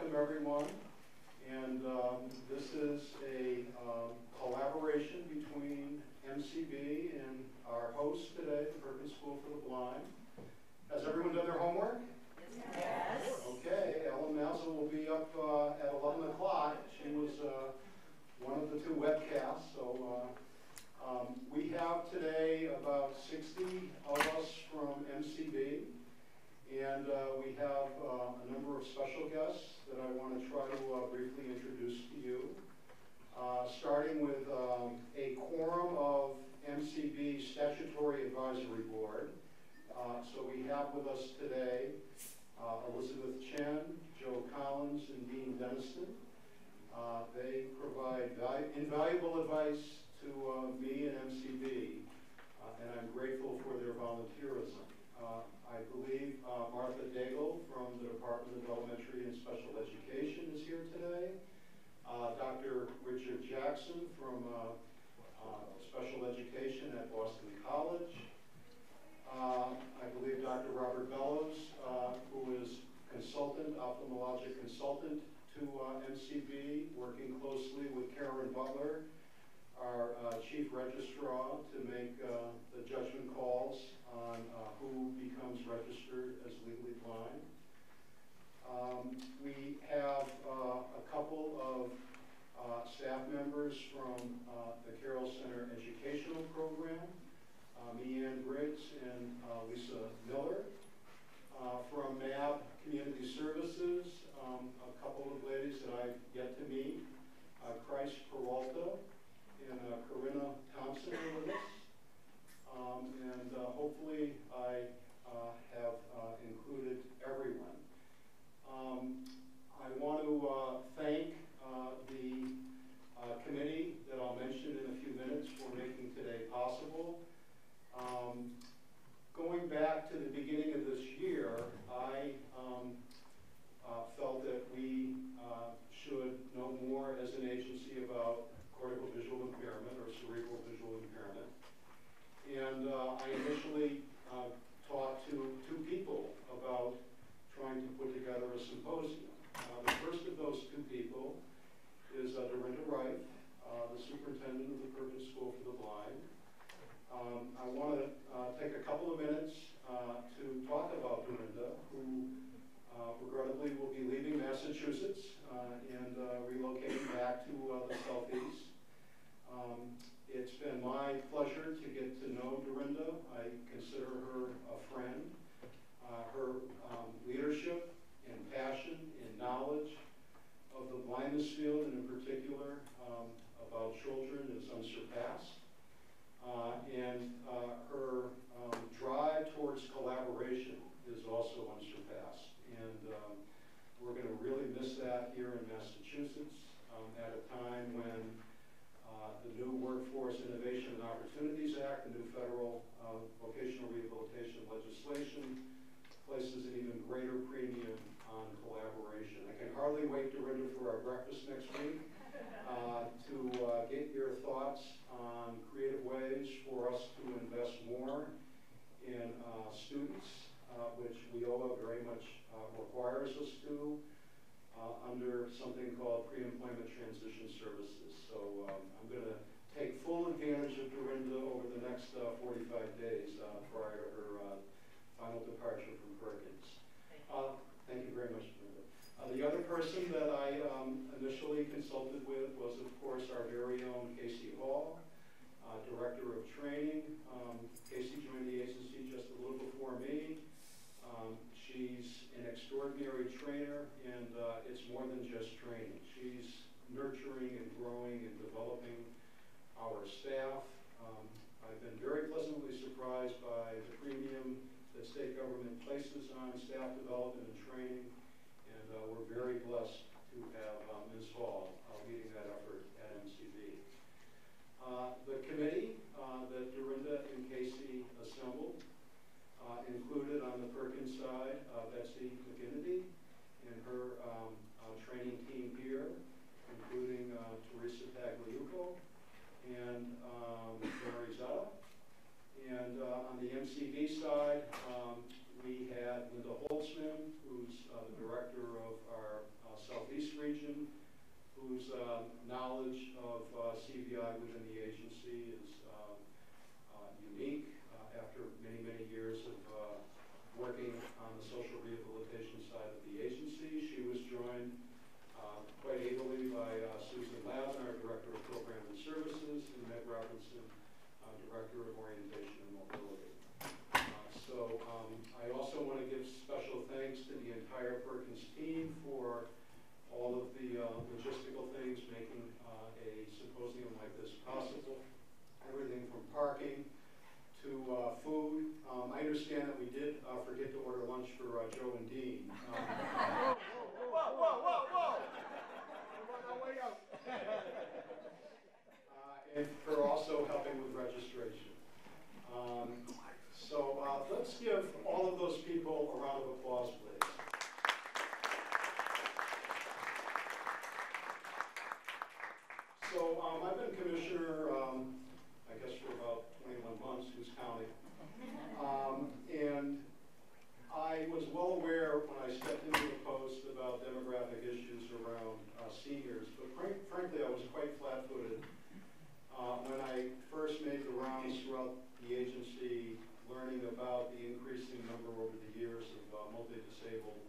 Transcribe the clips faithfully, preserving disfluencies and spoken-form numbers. welcome everyone. And um, this is a um, collaboration between M C B and our host today, the Perkins School for the Blind. Has everyone done their homework? Yes. Okay, Ellen Mazel will be up uh, at eleven o'clock. She was uh, one of the two webcasts, so uh, um, we have today about sixty of us from M C B, and uh, we have uh, a number of special guests that I want to try to uh, briefly introduce to you, uh, starting with um, a quorum of M C B Statutory Advisory Board. Uh, so we have with us today uh, Elizabeth Chen, Joe Collins, and Dean Denniston. Uh, they provide invaluable advice to uh, me and M C B, uh, and I'm grateful for their volunteerism. Uh, I believe uh, Martha Daigle from the Department of Elementary and Special Education is here today. Uh, Doctor Richard Jackson from uh, uh, Special Education at Boston College. Uh, I believe Doctor Robert Bellows, uh, who is consultant, ophthalmologic consultant to uh, M C B, working closely with Karen Butler, our uh, chief registrar, to make uh, the judgment calls on uh, who becomes registered as legally blind. Um, we have uh, a couple of uh, staff members from uh, the Carroll Center Educational Program. Um, Ian Briggs and uh, Lisa Miller. Uh, from M A B Community Services, um, a couple of ladies that I've yet to meet, uh, Christ Peralta and uh, Corinna Thompson are with us. Um, and uh, hopefully I uh, have uh, included everyone. Um, I want to uh, thank uh, the uh, committee that I'll mention in a few minutes for making today possible. Um, going back to the beginning of this year, I um, uh, felt that we uh, should know more as an agency about cortical visual impairment or cerebral visual impairment. And uh, I initially uh, talked to two people about trying to put together a symposium. Uh, the first of those two people is uh, Dorinda, uh, the superintendent of the Perkins School for the Blind. Um, I want to uh, take a couple of minutes uh, to talk about Dorinda, who uh, regrettably will be leaving Massachusetts uh, and uh, relocating back to uh, the Southeast. Um, it's been my pleasure to get to know Dorinda. I consider her a friend. Uh, her um, leadership and passion and knowledge of the blindness field, and in particular um, about children, is unsurpassed. Uh, and uh, her um, drive towards collaboration is also unsurpassed. And um, we're going to really miss that here in Massachusetts um, at a time when uh, the new Workforce Innovation and Opportunities Act, the new federal uh, vocational rehabilitation legislation, places an even greater premium on collaboration. I can hardly wait, Dorinda, for our breakfast next week. Uh, to uh, get your thoughts on creative ways for us to invest more in uh, students, uh, which WIOA very much uh, requires us to uh, under something called pre-employment transition services. So um, I'm going to take full advantage of Dorinda over the next uh, forty-five days uh, prior to her uh, final departure from Perkins. Uh, thank you very much. Uh, the other person that I um, initially consulted with was, of course, our very own Casey Hall, uh, Director of Training. Um, Casey joined the agency just a little before me. Um, she's an extraordinary trainer, and uh, it's more than just training. She's nurturing and growing and developing our staff. Um, I've been very pleasantly surprised by the premium that state government places on staff development and training. Uh, we're very blessed to have uh, Miz Hall uh, leading that effort at M C B. Uh, the committee uh, that Dorinda and Casey assembled uh, included on the Perkins side uh, Betsy McGinnity and her um, uh, training team here, including uh, Teresa Pagliuco and um, Mary Zetta. And uh, on the M C B side, um, we had Linda Holtzman, who's uh, the director of our uh, South social rehabilitation side of the agency. She was joined uh, quite ably by uh, Susan Loudon, our Director of Program and Services, and Meg Robinson, uh, Director of Orientation and Mobility. Uh, so um, I also want to give special thanks to the entire Perkins team for all of the uh, logistical things making uh, a symposium like this possible. Everything from parking to uh, food. Um, I understand that we did uh, forget to order lunch for uh, Joe and Dean. Um, whoa, whoa, whoa, whoa, whoa! We're on our way up. uh, and for also helping with registration. Um, so uh, let's give all of those people a round of applause, please. So um, I've been commissioner, um, I guess, for about twenty-one months, who's counting. Um, and I was well aware when I stepped into the post about demographic issues around uh, seniors, but frank frankly, I was quite flat-footed uh, when I first made the rounds throughout the agency, learning about the increasing number over the years of uh, multi-disabled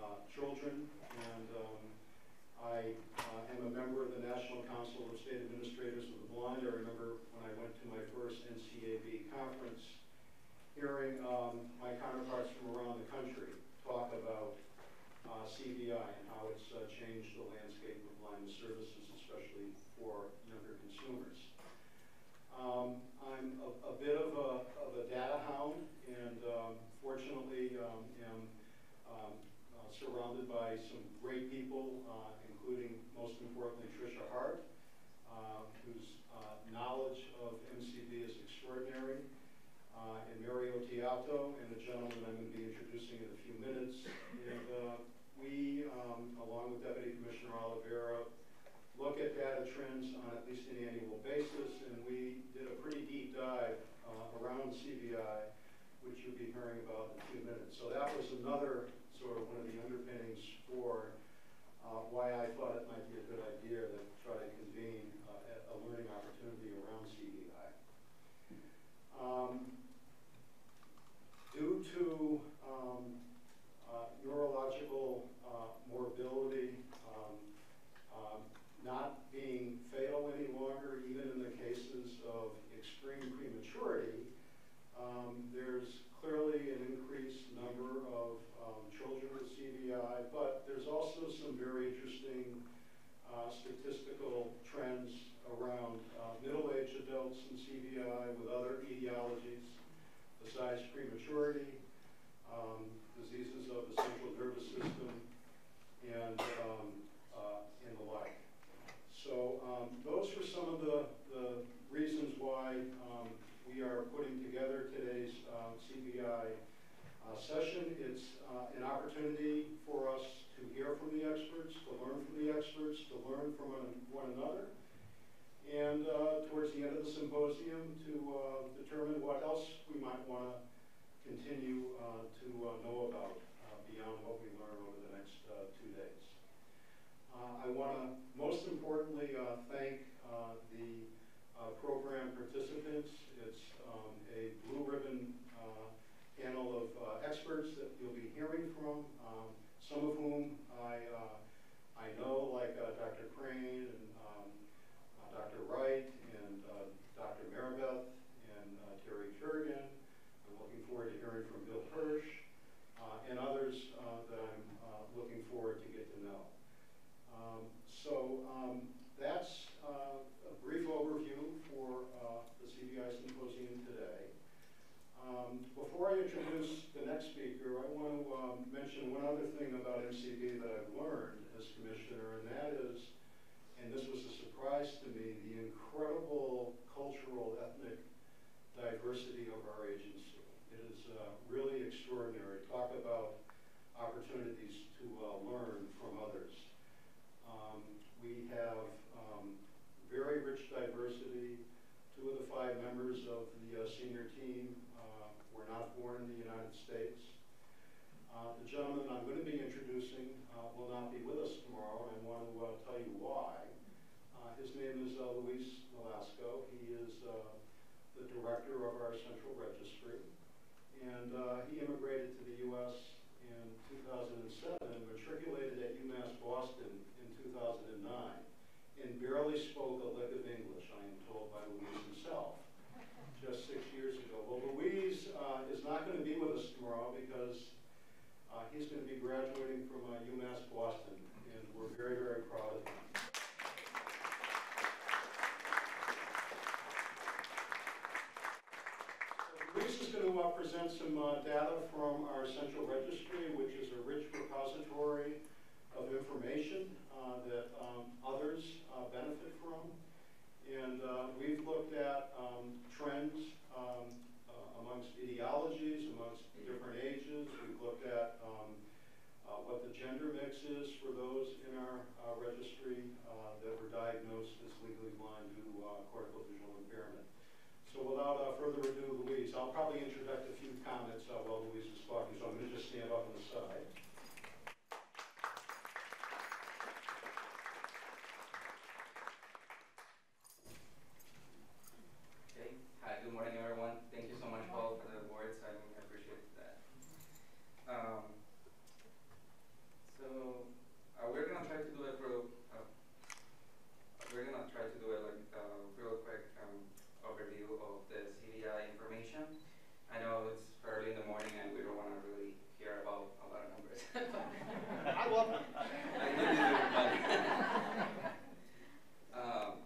uh, children. And um, I uh, am a member of the National Council of State Administrators of the Blind. I remember when I went to my first N C A B conference, hearing um, my counterparts from around the country talk about uh, C V I and how it's uh, changed the landscape of blindness services, especially for younger consumers. Um, I'm a, a bit of a, of a data hound, and um, fortunately um, am um, Uh, surrounded by some great people, uh, including, most importantly, Tricia Hart, uh, whose uh, knowledge of M C B is extraordinary, uh, and Mario Tiotto, and a gentleman I'm going to be introducing in a few minutes. And uh, we, um, along with Deputy Commissioner Oliveira, look at data trends on at least an annual basis, and we did a pretty deep dive uh, around C V I, which you'll be hearing about in a few minutes. So that was another sort of one of the underpinnings for uh, why I thought it might be a good idea to try to convene uh, a learning opportunity around C V I. Um, due to um, uh, neurological uh, morbidity um, um, not being fatal any longer, even in the cases of extreme prematurity, Um, there's clearly an increased number of um, children with C V I, but there's also some very interesting uh, statistical trends around uh, middle-aged adults in C V I with other etiologies besides prematurity, um, diseases of the central nervous system, and, um, uh, and the like. So um, those were some of the, the reasons why um, we are putting together today's uh, C V I uh, session. It's uh, an opportunity for us to hear from the experts, to learn from the experts, to learn from one, one another, and uh, towards the end of the symposium to uh, determine what else we might want to continue uh, to uh, know about uh, beyond what we learn over the next uh, two days. Uh, I want to, most importantly, uh, thank uh, the uh, program participants. It's um, a blue ribbon uh, panel of uh, experts that you'll be hearing from, um, some of whom I, uh, I know, like uh, Doctor Crane, and um, uh, Doctor Wright, and uh, Doctor Maribeth, and uh, Terry Turgan. I'm looking forward to hearing from Bill Hirsch, uh, and others uh, that I'm uh, looking forward to get to know. Um, so um, that's uh, a brief overview for uh, the C V I symposium today. Um, before I introduce the next speaker, I want to um, mention one other thing about M C B that I've learned as commissioner, and that is, and this was a surprise to me, the incredible cultural, ethnic diversity of our agency. It is uh, really extraordinary. Talk about opportunities to uh, learn from others. Um, we have um, very rich diversity. Two of the five members of the uh, senior team uh, were not born in the United States. Uh, the gentleman I'm going to be introducing uh, will not be with us tomorrow, and I want to uh, tell you why. Uh, his name is uh, Luis Nolasco. He is uh, the director of our central registry, and uh, he immigrated to the U S barely spoke a lick of English, I am told by Luis himself, just six years ago. Well, Luis uh, is not going to be with us tomorrow because uh, he's going to be graduating from uh, UMass Boston, and we're very, very proud of him. To uh, present some uh, data from our central registry, which is a rich repository of information uh, that um, others uh, benefit from. And uh, we've looked at um, trends um, uh, amongst etiologies, amongst different ages. We've looked at um, uh, what the gender mix is for those in our uh, registry uh, that were diagnosed as legally blind due to uh, cortical visual impairment. So without uh, further ado, Luis, I'll probably interject a few comments uh, while Luis is talking, so I'm going to just stand up on the side. Okay. Hi, good morning, everyone. Thank you so much, Paul, for the awards. I mean, I appreciate that. Um, so uh, we're going to try to do it real. Uh, we're going to try to do it like uh, real quick. Um, overview of the C V I information. I know it's early in the morning and we don't want to really hear about a lot of numbers. I love them. I do, but um,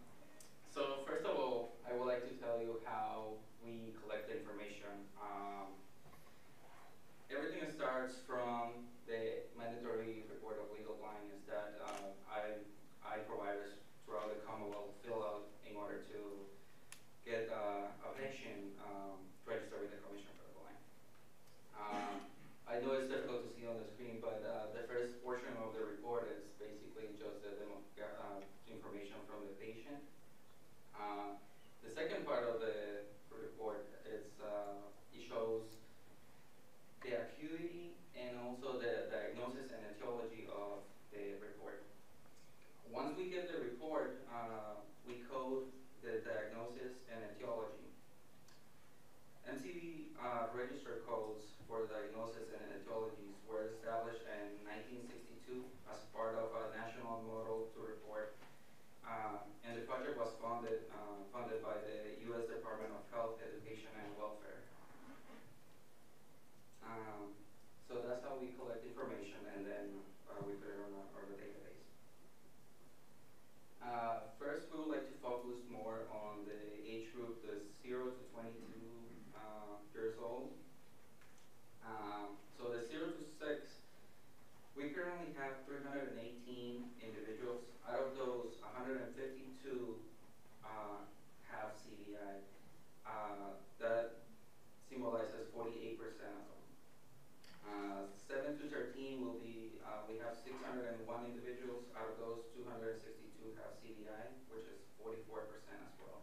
so first of all, I would like to tell you how we collect the information. Um, everything starts from the mandatory report of legal blindness that uh, I, I providers throughout the Commonwealth fill out in order to get uh, a pension um, to register with the Commission for the Blind. Um, I know it's difficult to see on the screen, but uh, the first portion of the report is basically just the demo, uh, information from the patient. Uh, the second part of the report is uh, it shows the acuity and also the diagnosis and etiology of the report. Once we get the report, uh, we code the diagnosis and etiology. M C B uh, register codes for diagnosis and etiologies were established in nineteen sixty-two as part of a national model to report, uh, and the project was funded uh, funded by the U S Department of Health, Education, and Welfare. Um, so that's how we collect information, and then uh, we put it on our, our database. Uh, first, we would like to focus more on the age group, the zero to twenty-two uh, years old. Uh, so the zero to six, we currently have three hundred eighteen individuals. Out of those, one hundred fifty-two uh, have C V I. Uh, that symbolizes forty-eight percent of them. Uh, seven to thirteen will be, uh, we have six hundred one individuals. Out of those, two hundred sixty-two have C V I, which is forty-four percent as well.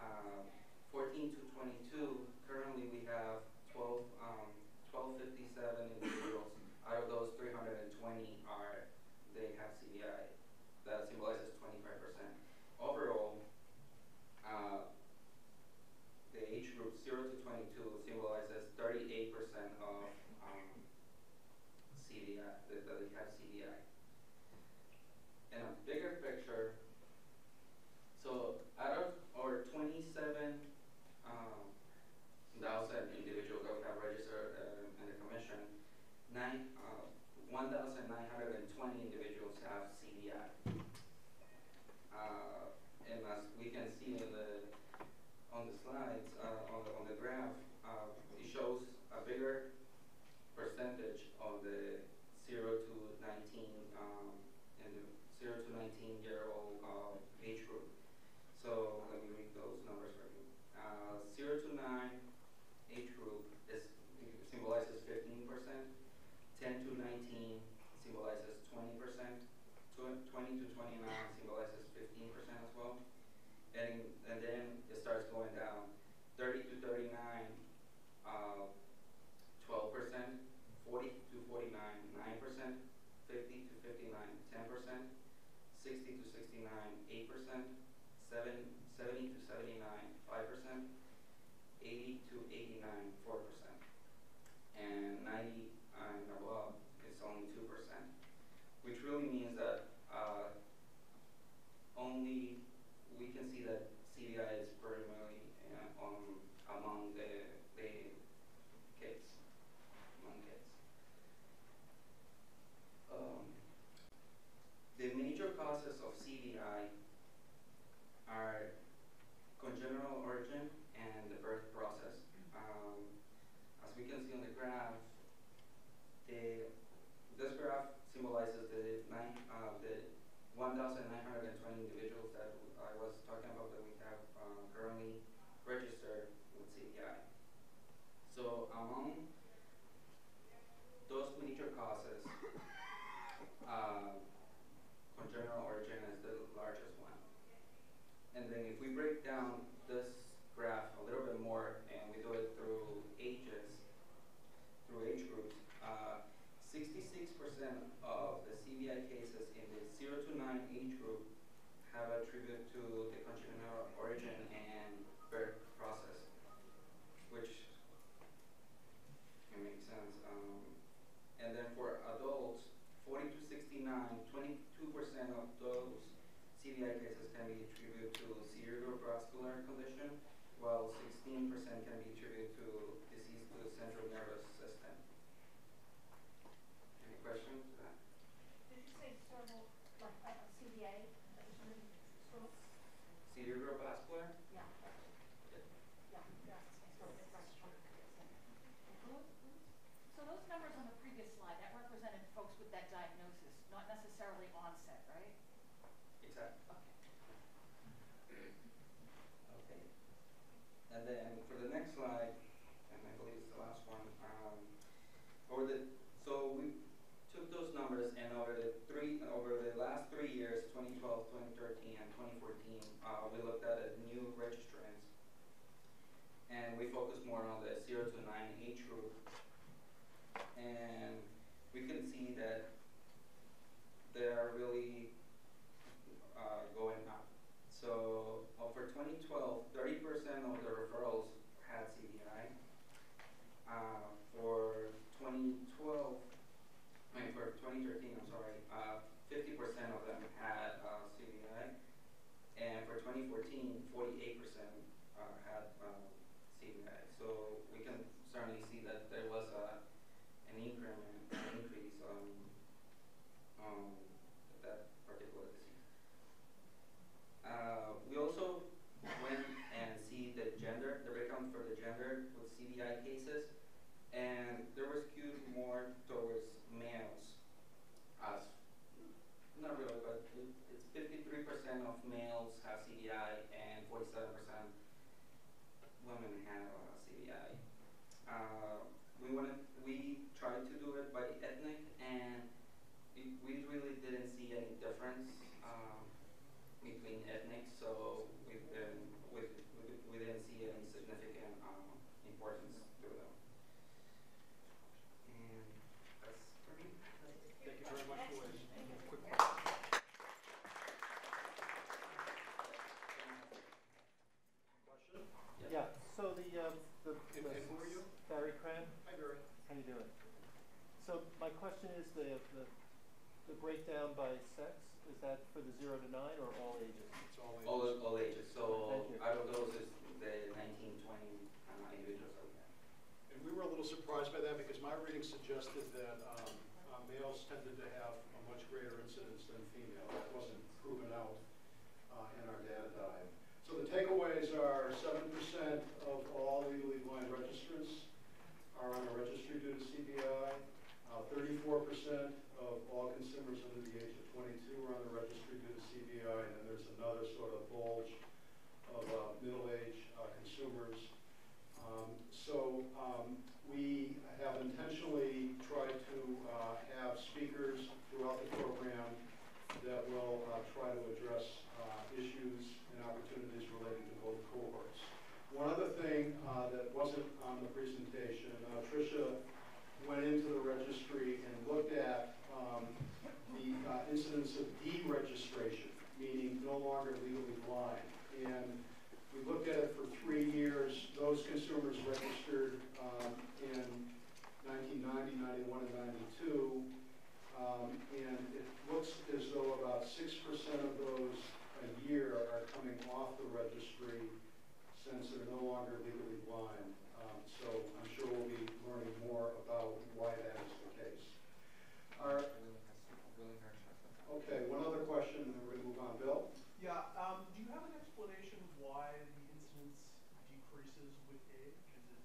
Uh, fourteen to twenty-two, currently we have twelve, um, twelve fifty-seven individuals. Out of those, three hundred twenty are, they have C V I. That symbolizes twenty-five percent. Overall, uh, the age group zero to twenty-two symbolizes thirty-eight percent of um, C V I, that they have C V I. In a bigger picture, so out of our twenty-seven thousand um, individuals that have registered uh, in the commission, nine, uh, one thousand nine hundred twenty individuals have C V I. Uh, and as we can see in the on the slides, uh, on, the, on the graph, uh, it shows a bigger percentage of the zero to nineteen um, and the zero to nineteen year old uh, age group. So let me read those numbers for you. Uh, zero to nine age group is, symbolizes fifteen percent. ten to nineteen symbolizes twenty percent. twenty to twenty-nine symbolizes fifteen percent as well. And, and then it starts going down. thirty to thirty-nine, uh, twelve percent. forty to forty-nine, nine percent. fifty to fifty-nine, ten percent. sixty to sixty-nine, eight percent. seventy to seventy-nine, five percent. eighty to eighty-nine, four percent. And ninety and above is only two percent, which really means that uh, only we can see that C V I is primarily uh, um, among the, the kids, among kids. Um, the major causes of C V I are congenital origin and the birth process. Um, as we can see on the graph, the, this graph symbolizes the, nine, uh, the one thousand nine hundred twenty individuals that I was talking about that we have um, currently registered with C V I. So among those major causes, uh, congenital origin is the largest one. And then if we break down this graph a little bit more and we do it through ages, through age groups, sixty-six percent uh, of the C V I cases in the zero to nine age group have attributed to the congenital origin and birth process, which can make sense. Um, and then for adults, forty to sixty-nine, twenty-two percent of those C V I cases can be attributed to cerebrovascular condition, while sixteen percent can be attributed to disease to the central nervous system. Any questions to that? Did you say cerebral, like uh, C V A? Cerebrovascular? Yeah. Yeah. Yeah. Yeah. So those numbers on the previous slide, that represented folks with that diagnosis, not necessarily onset, right? Exactly. Okay. Okay. And then for the next slide, and I believe it's the last one, um, over the so we took those numbers and over the three over the last three years, twenty twelve, twenty thirteen, and twenty fourteen, uh, we looked at a new registrants, and we focused more on the zero to nine age group, and we can see that there are really Uh, going up. So uh, for twenty twelve, thirty percent of the referrals had C V I. Uh, for twenty twelve, I mean for twenty thirteen, I'm sorry, uh, fifty percent of them had uh, C V I, and for twenty fourteen, forty-eight percent uh, had uh, C V I. So we can certainly see that there was a an increment, an increase on um, um, that particular disease. Uh, we also went and see the gender, the breakdown for the gender with C V I cases, and there was skewed more towards males. As not really, but it's fifty-three percent of males have C V I and forty-seven percent women have uh, C V I. Uh, we wanted, we tried to do it by ethnic, and it, we really didn't see any difference Um, between ethnic, so we didn't, we, we didn't see any significant um, importance to them. And that's for me. Thank you very much for a quick question. Yeah. yeah, so the... Um, the and who are you? Barry Cran. Hi, Barry. How you doing? So my question is the... the The breakdown by sex, is that for the zero to nine or all ages? It's all ages. All, all ages. So out of those is the nineteen, twenty uh, individuals. And we were a little surprised by that because my reading suggested that um, uh, males tended to have a much greater incidence than female. That wasn't proven out uh, in our data dive. So the takeaways are seven percent of all legally blind registrants are on a registry due to C V I. thirty-four percent uh, of all consumers under the age of twenty-two are on the registry due to C V I, and then there's another sort of bulge of uh, middle-aged uh, consumers. Um, so um, we have intentionally tried to uh, have speakers throughout the program that will uh, try to address uh, issues and opportunities relating to both cohorts. One other thing uh, that wasn't on the presentation, uh, Tricia went into the registry and looked at um, the uh, incidence of deregistration, meaning no longer legally blind. And we looked at it for three years. Those consumers registered um, in nineteen ninety, ninety-one, and ninety-two. Um, and it looks as though about six percent of those a here are coming off the registry since they're no longer legally blind. Um, so I'm sure we'll be learning more about why that is the case. Our, okay, one other question, and then we're going to move on. Bill? Yeah, um, do you have an explanation why the incidence decreases with age? Is it,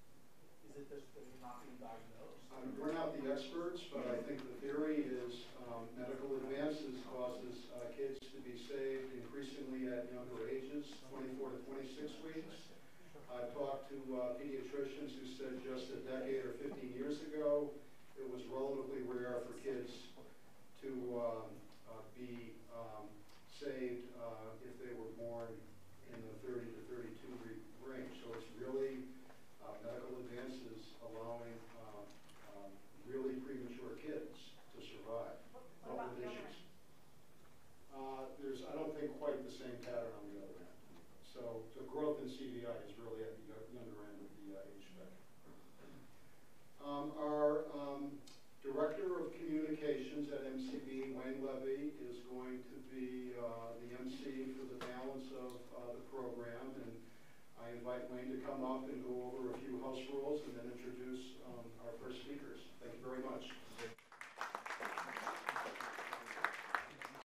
is it just that they're not being diagnosed? I mean, we're not the experts, but I think the theory is um, medical advances causes uh, kids to be saved increasingly at younger ages, twenty-four to twenty-six weeks. I've talked to uh, pediatricians who said just a decade or fifteen years ago, it was relatively rare for kids to um, uh, be um, saved uh, if they were born in the thirty to thirty-two range. So it's really uh, medical advances allowing uh, um, really premature kids to survive. What, what about the other end? Uh, there's, I don't think, quite the same pattern on the other end. So the growth in C V I is really at the younger end of the uh, age spectrum. Um, our um, Director of Communications at M C B, Wayne Levy, is going to